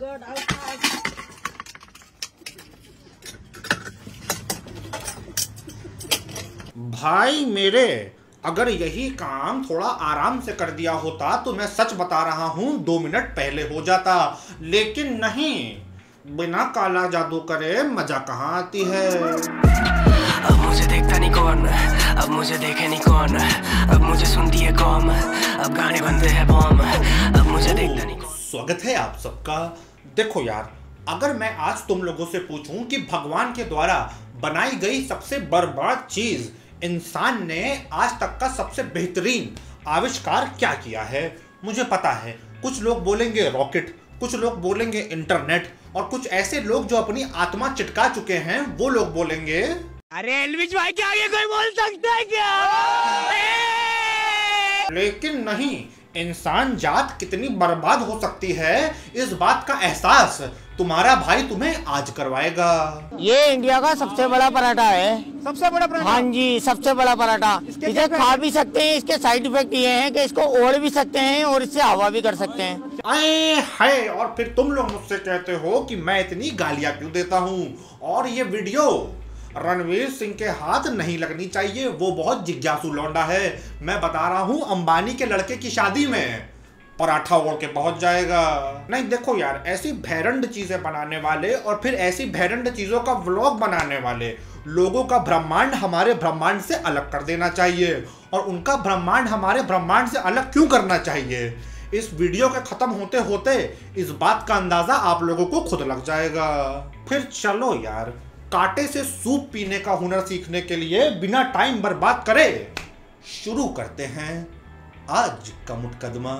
good outside. भाई मेरे, अगर यही काम थोड़ा आराम से कर दिया होता तो मैं सच बता रहा हूँ 2 मिनट पहले हो जाता, लेकिन नहीं, बिना काला जादू करे मजा कहाँ आती है। अब मुझे देखता नहीं कौन, अब मुझे देखे नहीं कौन, अब मुझे सुनती है कौम, अब गाने बनते हैं बॉम, अब मुझे देखता नहीं कौन। स्वागत है आप सबका। देखो यार, अगर मैं आज तुम लोगों से पूछूं कि भगवान के द्वारा बनाई गई सबसे बर्बाद चीज, इंसान ने आज तक का सबसे बेहतरीन आविष्कार क्या किया है, मुझे पता है कुछ लोग बोलेंगे रॉकेट, कुछ लोग बोलेंगे इंटरनेट, और कुछ ऐसे लोग जो अपनी आत्मा चिटका चुके हैं वो लोग बोलेंगे अरे एल्विश भाई के आगे कोई बोल सकता है क्या। लेकिन नहीं, इंसान जात कितनी बर्बाद हो सकती है इस बात का एहसास तुम्हारा भाई तुम्हें आज करवाएगा। ये इंडिया का सबसे बड़ा पराठा है, सबसे बड़ा पराठा। हाँ जी, सबसे बड़ा पराठा। इसे खा भी सकते हैं, इसके साइड इफेक्ट ये हैं कि इसको ओढ़ भी सकते हैं और इससे हवा भी कर सकते हैं। आए हाय, और फिर तुम लोग मुझसे कहते हो कि मैं इतनी गालियाँ क्यों देता हूँ। और ये वीडियो रणवीर सिंह के हाथ नहीं लगनी चाहिए, वो बहुत जिज्ञासु लौंडा है। मैं बता रहा हूँ, अंबानी के लड़के की शादी में पराठा ओढ़ के पहुंच जाएगा। नहीं देखो यार, ऐसी भैरंड चीजें बनाने वाले और फिर ऐसी भैरंड चीजों का व्लॉग बनाने वाले लोगों का ब्रह्मांड हमारे ब्रह्मांड से अलग कर देना चाहिए। और उनका ब्रह्मांड हमारे ब्रह्मांड से अलग क्यों करना चाहिए, इस वीडियो के खत्म होते होते इस बात का अंदाजा आप लोगों को खुद लग जाएगा। फिर चलो यार, कांटे से सूप पीने का हुनर सीखने के लिए बिना टाइम बर्बाद करे शुरू करते हैं आज का मुकदमा।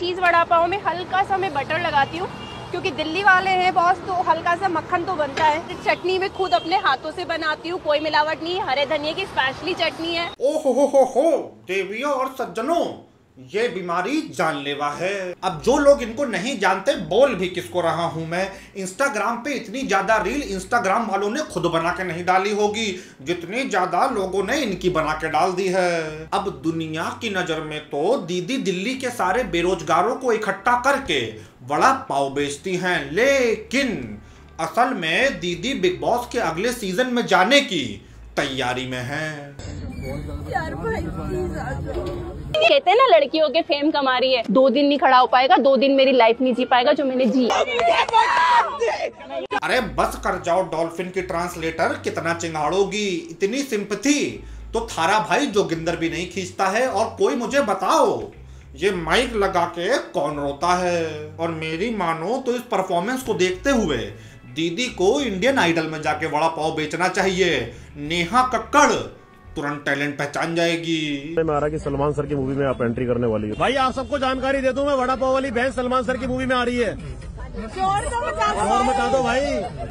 चीज़ वड़ा पाव में हल्का सा मैं बटर लगाती हूँ, क्योंकि दिल्ली वाले हैं बॉस, तो हल्का सा मक्खन तो बनता है। चटनी में खुद अपने हाथों से बनाती हूँ, कोई मिलावट नहीं, हरे धनिये की स्पेशली चटनी है। ओहो हो देवियों और सज्जनों, ये बीमारी जानलेवा है। अब जो लोग इनको नहीं जानते, बोल भी किसको रहा हूं मैं, इंस्टाग्राम पे इतनी ज्यादा रील इंस्टाग्राम वालों ने खुद बना के नहीं डाली होगी जितनी ज्यादा लोगों ने इनकी बना के डाल दी है। अब दुनिया की नजर में तो दीदी दिल्ली के सारे बेरोजगारों को इकट्ठा करके वड़ा पाव बेचती हैं, लेकिन असल में दीदी बिग बॉस के अगले सीजन में जाने की तैयारी में है। यार भाई कहते हैं ना, लड़कियों के फेम कमा रही है, 2 दिन नहीं खड़ा हो पाएगा, 2 दिन मेरी लाइफ नहीं जी पाएगा जो मैंने जी। अरे बस कर जाओ डॉल्फिन की ट्रांसलेटर, कितना चिंगाड़ोगी, इतनी सिंपथी तो थारा भाई जोगिंदर भी नहीं खींचता है। और कोई मुझे बताओ, ये माइक लगा के कौन रोता है। और मेरी मानो तो इस परफॉर्मेंस को देखते हुए दीदी को इंडियन आइडल में जाके वड़ा पाव बेचना चाहिए। नेहा कक्कड़ तुरंत टैलेंट पहचान जाएगी। मैं आ रहा कि सलमान सर की मूवी में आप एंट्री करने वाली हो। भाई आप सबको जानकारी दे दूं, मैं वड़ा पाव वाली बहन सलमान सर की मूवी में आ रही है। और बता दो भाई।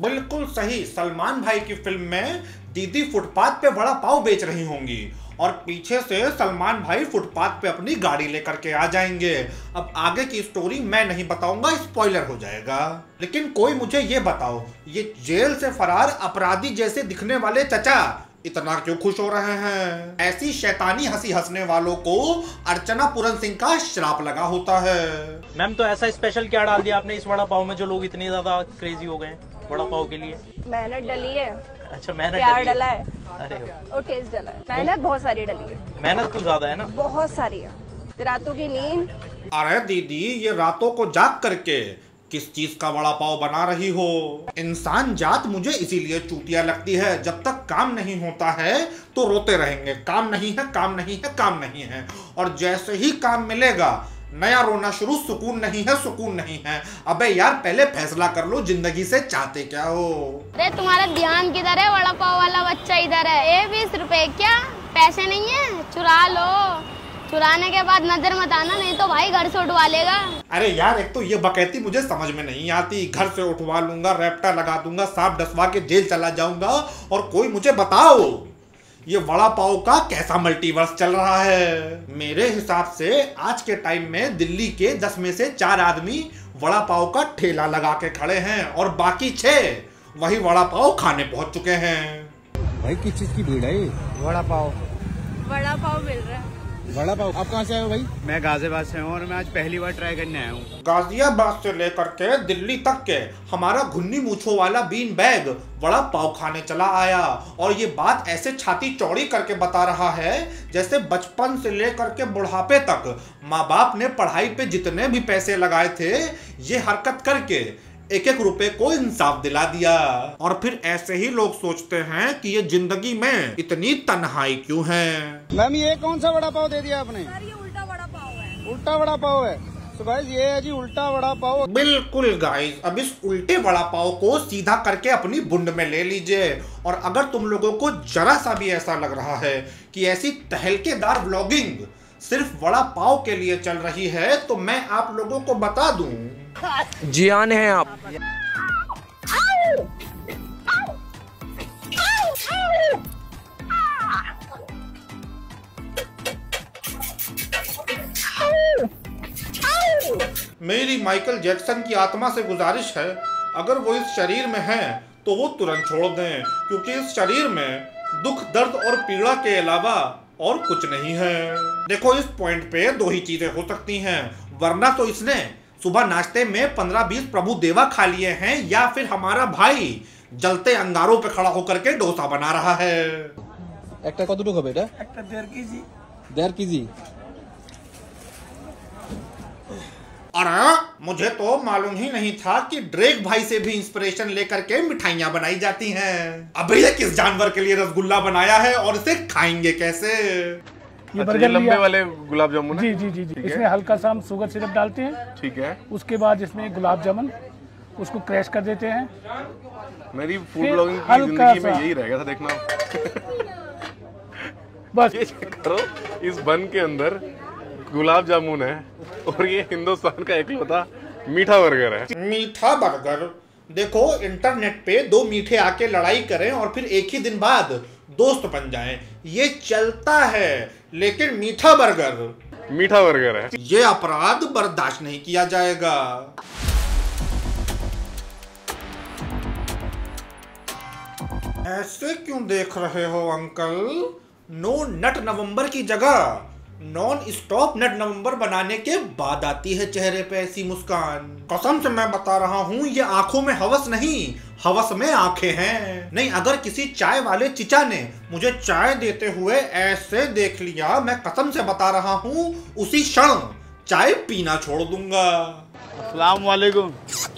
बिल्कुल सही, सलमान भाई की फिल्म में दीदी फुटपाथ पे वड़ा पाव बेच रही होंगी और पीछे से सलमान भाई फुटपाथ पे अपनी गाड़ी लेकर के आ जाएंगे। अब आगे की स्टोरी मैं नहीं बताऊंगा, स्पॉइलर हो जाएगा। लेकिन कोई मुझे ये बताओ, ये जेल से फरार अपराधी जैसे दिखने वाले चचा इतना क्यों खुश हो रहे हैं। ऐसी शैतानी हंसी हंसने वालों को अर्चना पूरन सिंह का श्राप लगा होता है। मैम तो ऐसा स्पेशल क्या डाल दिया आपने इस वड़ा पाव में जो लोग इतने ज्यादा क्रेजी हो गए वड़ा पाव के लिए। मेहनत डली है। अच्छा, मेहनत प्यार डला है, अरे और टेस्ट डला है, मेहनत बहुत सारी डली है। मेहनत तो ज्यादा है ना, बहुत सारी है। रातों की नींद। अरे दीदी, ये रातों को जाग करके किस चीज का वड़ा पाव बना रही हो। इंसान जात मुझे इसीलिए चूतिया लगती है, जब तक काम नहीं होता है तो रोते रहेंगे, काम नहीं है, काम नहीं है, काम नहीं है। और जैसे ही काम मिलेगा नया रोना शुरू, सुकून नहीं है, सुकून नहीं है। अबे यार, पहले फैसला कर लो जिंदगी से चाहते क्या हो। अरे तुम्हारा ध्यान किधर है, वड़ा पाव वाला बच्चा इधर है। 20 रुपए क्या पैसे नहीं है, चुरा लो, चुराने के बाद नजर मत आना, नहीं तो भाई घर से उठवा लेगा। अरे यार, एक तो ये बकैती मुझे समझ में नहीं आती, घर से उठवा लूंगा, रैप्टा लगा दूंगा, सांप डसवा के जेल चला जाऊंगा। और कोई मुझे बताओ, ये वड़ा पाव का कैसा मल्टीवर्स चल रहा है। मेरे हिसाब से आज के टाइम में दिल्ली के 10 में से 4 आदमी वड़ा पाव का ठेला लगा के खड़े हैं और बाकी 6 वही वड़ा पाव खाने पहुँच चुके हैं। भाई किस चीज की भीड़ है? वड़ा पाव मिल रहा है। वड़ा पाव। आप कहाँ से आए हो भाई? मैं गाजियाबाद से हूँ और मैं आज पहली बार ट्राई करने आया हूँ। गाजियाबाद से लेकर के दिल्ली तक के हमारा घुन्नी मूछों वाला बीन बैग वड़ा पाव खाने चला आया और ये बात ऐसे छाती चौड़ी करके बता रहा है जैसे बचपन से लेकर के बुढ़ापे तक माँ बाप ने पढ़ाई पे जितने भी पैसे लगाए थे ये हरकत करके एक एक रुपए को इंसाफ दिला दिया। और फिर ऐसे ही लोग सोचते हैं कि ये जिंदगी में इतनी तन्हाई क्यों है। मैम ये कौन सा वड़ा पाव दे दिया आपने? सर ये उल्टा वड़ा पाव है। उल्टा वड़ा पाव है। तो गाइस ये है जी उल्टा वड़ा पाव। बिल्कुल गाइस, अब इस उल्टे वड़ा पाव को सीधा करके अपनी बुंड में ले लीजिए। और अगर तुम लोगों को जरा सा भी ऐसा लग रहा है कि ऐसी तहलकेदार व्लॉगिंग सिर्फ वड़ा पाव के लिए चल रही है तो मैं आप लोगों को बता दूं जियान हैं आप। मेरी माइकल जैक्सन की आत्मा से गुजारिश है अगर वो इस शरीर में है तो वो तुरंत छोड़ दें, क्योंकि इस शरीर में दुख दर्द और पीड़ा के अलावा और कुछ नहीं है। देखो इस पॉइंट पे दो ही चीजें हो सकती हैं, वरना तो इसने सुबह नाश्ते में 15-20 प्रभु देवा खा लिए हैं या फिर हमारा भाई जलते अंगारों पे खड़ा होकर के डोसा बना रहा है। एकटा কতটুকু হবে এটা? একটা 1.5 केजी। अरे मुझे तो मालूम ही नहीं था कि ड्रेक भाई से भी इंस्पिरेशन लेकर के मिठाइयाँ बनाई जाती हैं। अब ये किस जानवर के लिए रसगुल्ला बनाया है और इसे खाएंगे कैसे? ये अच्छा लंबे वाले गुलाब जामुन है? जी जी जी, इसमें हल्का सा हम शुगर सिरप डालते हैं। ठीक है। उसके बाद इसमें गुलाब जामुन उसको क्रैश कर देते हैं। मेरी फूड ब्लॉगिंग की जिंदगी में यही रहेगा था, देखना। बस ये चेक करो, इस बन के अंदर गुलाब जामुन है और ये हिंदुस्तान का एकलौता मीठा बर्गर है। मीठा बर्गर देखो, इंटरनेट पे दो मीठे आके लड़ाई करें और फिर एक ही दिन बाद दोस्त बन जाएं, ये चलता है। लेकिन मीठा बर्गर है, ये अपराध बर्दाश्त नहीं किया जाएगा। ऐसे क्यों देख रहे हो अंकल? नो नट नवंबर की जगह नॉन स्टॉप नट नवंबर बनाने के बाद आती है चेहरे पे ऐसी मुस्कान। कसम से मैं बता रहा हूँ, ये आंखों में हवस नहीं, हवस में आंखें हैं। नहीं, अगर किसी चाय वाले चिचा ने मुझे चाय देते हुए ऐसे देख लिया, मैं कसम से बता रहा हूँ उसी क्षण चाय पीना छोड़ दूंगा। अस्सलाम वालेकुम,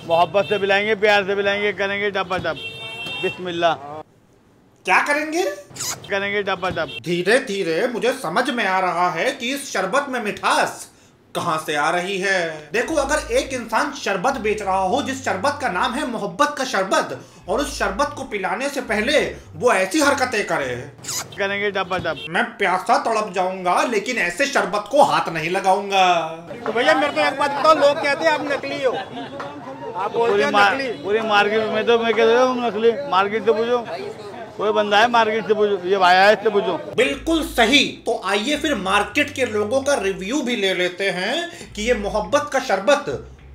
मोहब्बत से पिलाएंगे, प्यार से पिलाएंगे, करेंगे टपा टप। बिस्मिल्लाह। क्या करेंगे डब्बा डब। धीरे धीरे मुझे समझ में आ रहा है कि इस शरबत में मिठास कहाँ से आ रही है। देखो अगर एक इंसान शरबत बेच रहा हो जिस शरबत का नाम है मोहब्बत का शरबत, और उस शरबत को पिलाने से पहले वो ऐसी हरकतें करेंगे डब्बा डब, मैं प्यासा तड़प जाऊंगा लेकिन ऐसे शरबत को हाथ नहीं लगाऊंगा। तो भैया मेरे को एक बात बताओ, लोग कहते हैं आप नकली हो, आप बोलते हैं नकली। पूरी मार्केट में तो मैं कहता हूँ नकली, मार्केट से पूछो, कोई बंदा है मार्केट से पूछो, ये भाया है इससे पूछो। बिल्कुल सही। तो आइए फिर मार्केट के लोगों का रिव्यू भी ले लेते हैं कि ये मोहब्बत का शरबत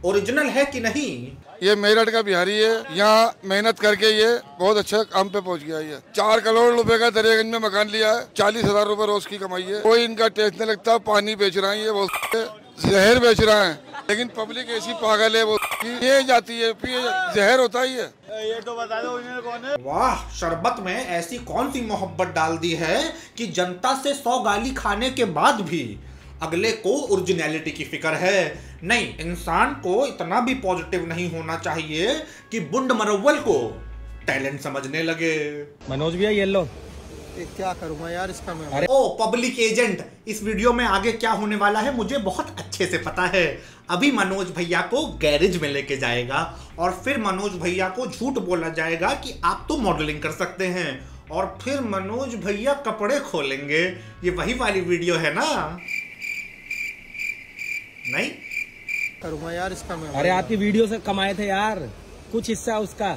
ओरिजिनल है कि नहीं। ये मेरठ का बिहारी है, यहाँ मेहनत करके ये बहुत अच्छा काम पे पहुँच गया। ये 4 करोड़ रुपए का दरियागंज में मकान लिया है, 40,000 रुपए रोज की कमाई है। कोई इनका टेस्ट नहीं लगता, पानी बेच रहा है, ये बहुत जहर बेच रहा है। लेकिन पब्लिक ऐसी पागल है, वो पिए जाती है, पिए जहर होता ही है। ये तो बता दो उन्हें कौन है। वाह, शरबत में ऐसी कौन सी मोहब्बत डाल दी है कि जनता से 100 गाली खाने के बाद भी अगले को ओरिजिनलिटी की फिक्र है। नहीं, इंसान को इतना भी पॉजिटिव नहीं होना चाहिए कि बुंड मरवल को टैलेंट समझने लगे। मनोज भैया येलो क्या करूंगा यार इसका मैं। ओ पब्लिक एजेंट, इस वीडियो में आगे क्या होने वाला है मुझे बहुत अच्छे से पता है। अभी मनोज भैया को गैरेज में लेके जाएगा और फिर मनोज भैया को झूठ बोला जाएगा कि आप तो मॉडलिंग कर सकते हैं, और फिर मनोज भैया कपड़े खोलेंगे। ये वही वाली वीडियो है ना? नहीं करूंगा यार इसका मैं। अरे आपकी वीडियो से कमाए थे यार, कुछ हिस्सा उसका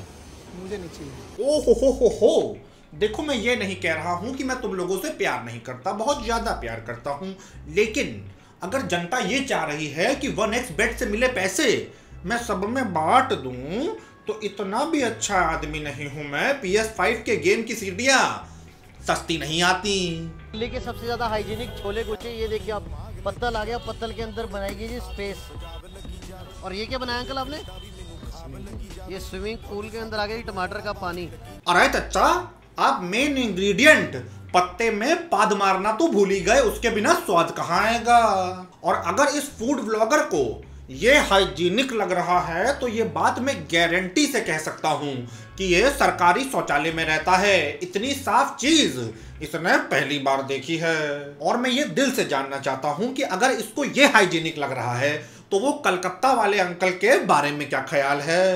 मुझे नहीं चाहिए। ओ हो। देखो मैं ये नहीं कह रहा हूँ कि मैं तुम लोगों से प्यार नहीं करता, बहुत ज़्यादा प्यार करता हूँ, लेकिन अगर जनता ये चाह रही है कि 1x bet से मिले पैसे मैं सब में बांट दूँ तो इतना भी अच्छा आदमी नहीं हूँ मैं। PS5 के गेम की सीढ़ियाँ सस्ती नहीं आती। दिल्ली के सबसे ज्यादा हाइजीनिक छोले कुलचे, ये देखिए आप, पत्तल आ गया, पत्तल के अंदर बनाएगी जी स्पेस। और ये क्या बनाया अंकल आपने? ये स्विमिंग पूल के अंदर आ गया टमाटर का पानी। अरे चाचा, आप मेन इंग्रेडिएंट पत्ते में पाद मारना तो भूल ही गए, उसके बिना स्वाद कहाँ आएगा। और अगर इस फूड ब्लॉगर को ये हाइजीनिक लग रहा है तो ये बात मैं गारंटी से कह सकता हूँ कि ये सरकारी शौचालय में रहता है। इतनी साफ चीज इसने पहली बार देखी है। और मैं ये दिल से जानना चाहता हूँ कि अगर इसको ये हाइजीनिक लग रहा है तो वो कलकत्ता वाले अंकल के बारे में क्या ख्याल है।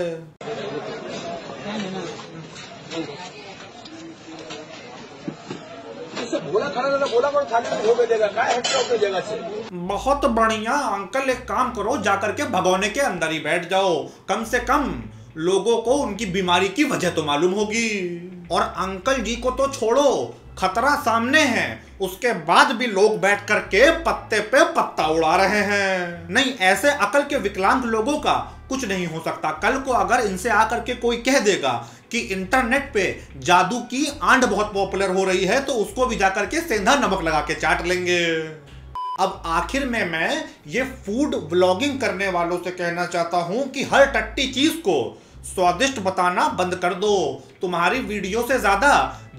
बहुत बढ़िया अंकल, एक काम करो, जाकर के भगोने के अंदर ही बैठ जाओ, कम से कम लोगों को उनकी बीमारी की वजह तो मालूम होगी। और अंकल जी को तो छोड़ो, खतरा सामने है, उसके बाद भी लोग बैठ करके पत्ते पे पत्ता उड़ा रहे हैं। नहीं, ऐसे अकल के विकलांग लोगों का कुछ नहीं हो सकता। कल को अगर इनसे आकर के कोई कह देगा कि इंटरनेट पे जादू की आंट बहुत पॉपुलर हो रही है तो उसको भी जाकर के सेंधा नमक लगा के चाट लेंगे। अब आखिर में मैं ये फूड व्लॉगिंग करने वालों से कहना चाहता हूँ कि हर टट्टी चीज को स्वादिष्ट बताना बंद कर दो। तुम्हारी वीडियो से ज्यादा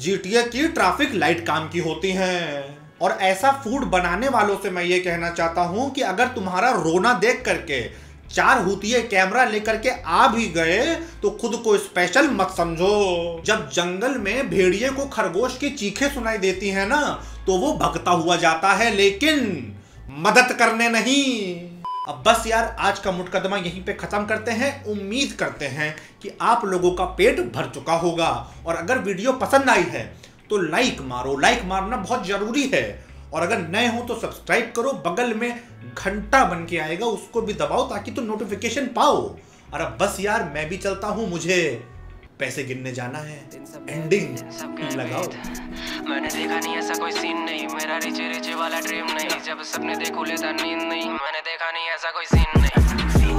GTA की ट्रैफिक लाइट काम की होती हैं। और ऐसा फूड बनाने वालों से मैं ये कहना चाहता हूँ कि अगर तुम्हारा रोना देख करके चार हुतिये कैमरा लेकर के आ भी गए तो खुद को स्पेशल मत समझो। जब जंगल में भेड़िए को खरगोश की चीखें सुनाई देती है ना तो वो भगता हुआ जाता है, लेकिन मदद करने नहीं। अब बस यार, आज का मुकदमा यहीं पे ख़त्म करते हैं। उम्मीद करते हैं कि आप लोगों का पेट भर चुका होगा। और अगर वीडियो पसंद आई है तो लाइक मारो, लाइक मारना बहुत ज़रूरी है। और अगर नए हो तो सब्सक्राइब करो, बगल में घंटा बन के आएगा उसको भी दबाओ ताकि तुम नोटिफिकेशन पाओ। और अब बस यार, मैं भी चलता हूँ, मुझे पैसे गिनने जाना है। एंडिंग लगाओ। मैंने देखा नहीं ऐसा कोई सीन नहीं, मेरा रिचे रिचे वाला ड्रीम नहीं, जब सपने देखो लेता नींद नहीं, मैंने देखा नहीं ऐसा कोई सीन नहीं।